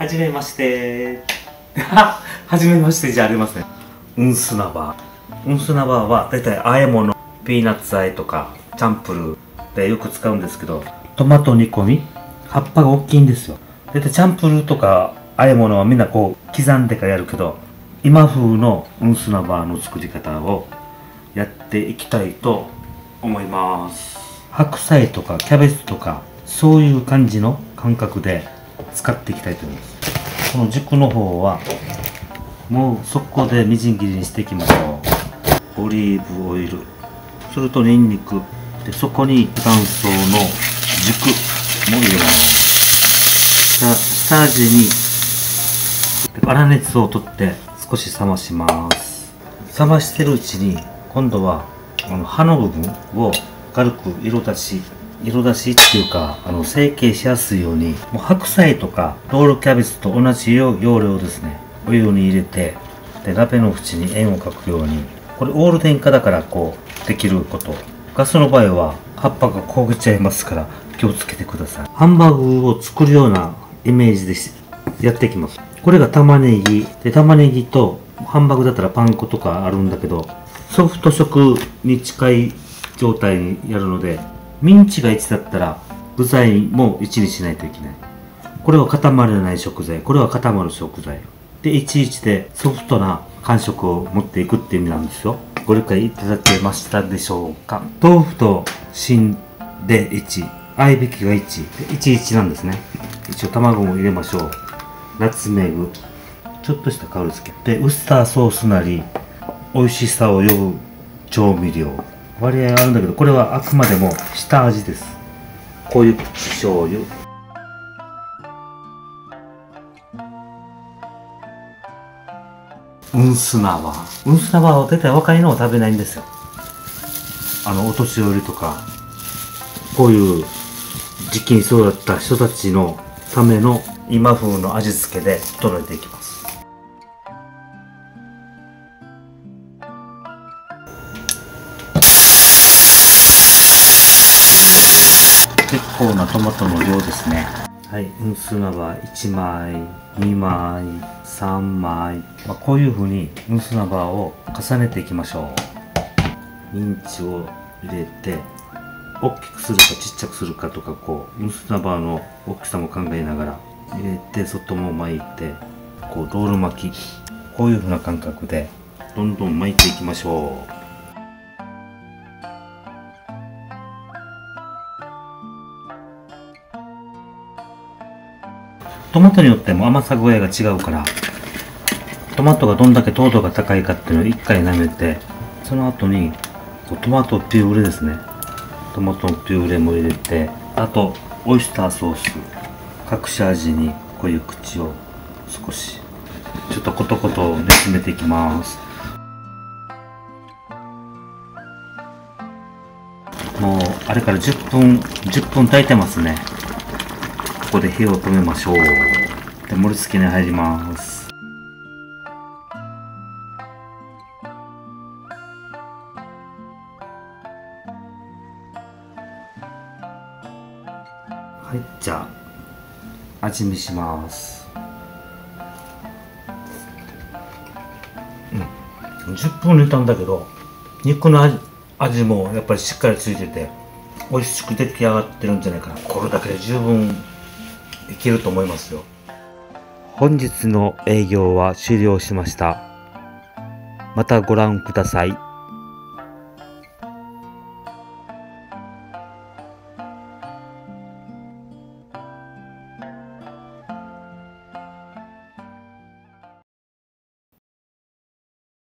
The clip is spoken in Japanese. はじめましてはじめましてじゃありません。ウンスナバーはだいたい和え物、ピーナッツ和えとかチャンプルーでよく使うんですけど、トマト煮込み、葉っぱが大きいんですよ。だいたいチャンプルーとか和え物はみんなこう刻んでからやるけど、今風のウンスナバーの作り方をやっていきたいと思います。白菜とかキャベツとかそういう感じの感覚で使っていきたいと思います。この軸の方はもう速攻でみじん切りにしていきましょう。オリーブオイル、それとニンニクで、そこに卵巣の軸も入れます。下味に粗熱を取って少し冷まします。冷ましてるうちに今度は葉の部分を軽く色出しっていうか成形しやすいように、もう白菜とかロールキャベツと同じ要領ですね。お湯に入れて、で鍋の縁に円を描くように、これオール電化だからこうできること、ガスの場合は葉っぱが焦げちゃいますから気をつけてください。ハンバーグを作るようなイメージでやっていきます。これが玉ねぎで、玉ねぎとハンバーグだったらパン粉とかあるんだけど、ソフト食に近い状態にやるので、ミンチが1だったら具材も1にしないといけない。これは固まらない食材、これは固まる食材で、11でソフトな感触を持っていくっていう意味なんですよ。ご理解いただけましたでしょうか。豆腐と芯で1、合いびきが1で11なんですね。一応卵も入れましょう。ナツメグ、ちょっとした香り付けで、ウスターソースなり美味しさを呼ぶ調味料、割合があるんだけど、これはあくまでも下味です。こういう醤油、ウンスナバーは絶対若いのを食べないんですよ。お年寄りとかこういう時期に育った人たちのための今風の味付けで整えていきます。結構なトマトの量ですね。はい、ウンスナバー1枚、2枚、3枚、こういう風にウンスナバーを重ねていきましょう。ミンチを入れて、大きくするかちっちゃくするかとか、こうウンスナバーの大きさも考えながら入れて、外も巻いて、こうロール巻き、こういう風な感覚でどんどん巻いていきましょう。トマトによっても甘さ具合が違うから、トマトがどんだけ糖度が高いかっていうのを一回舐めて、その後にトマトピューレですね、トマトのピューレも入れて、あとオイスターソース、隠し味にこういう口を少しちょっとコトコトで締めていきます。もうあれから10分炊いてますね。ここで火を止めましょう。で、盛り付けに入ります。はい、じゃあ味見します。10分煮たんだけど、肉の味もやっぱりしっかりついてて美味しく出来上がってるんじゃないかな。これだけで十分いけると思いますよ。本日の営業は終了しました。またご覧ください。